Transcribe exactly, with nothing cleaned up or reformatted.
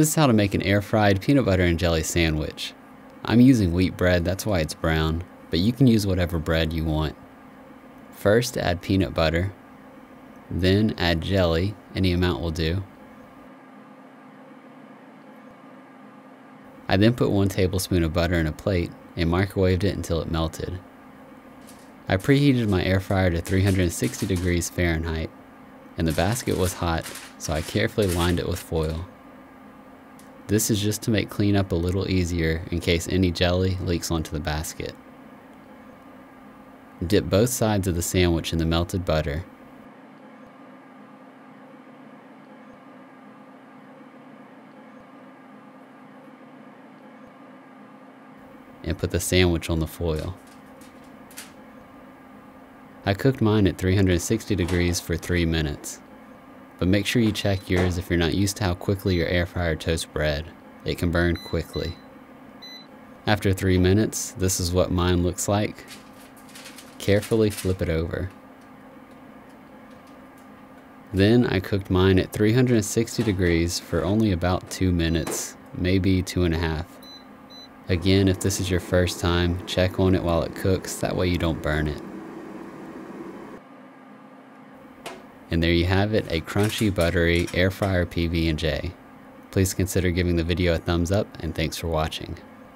This is how to make an air-fried peanut butter and jelly sandwich. I'm using wheat bread, that's why it's brown, but you can use whatever bread you want. First, add peanut butter, then add jelly, any amount will do. I then put one tablespoon of butter in a plate and microwaved it until it melted. I preheated my air fryer to three hundred sixty degrees Fahrenheit, and the basket was hot, so I carefully lined it with foil. This is just to make cleanup a little easier in case any jelly leaks onto the basket. Dip both sides of the sandwich in the melted butter. And put the sandwich on the foil. I cooked mine at three hundred sixty degrees for three minutes, but make sure you check yours if you're not used to how quickly your air fryer toasts bread. It can burn quickly. After three minutes, this is what mine looks like. Carefully flip it over. Then I cooked mine at three hundred sixty degrees for only about two minutes, maybe two and a half. Again, if this is your first time, check on it while it cooks, that way you don't burn it. And there you have it, a crunchy, buttery air fryer P B and J. Please consider giving the video a thumbs up, and thanks for watching.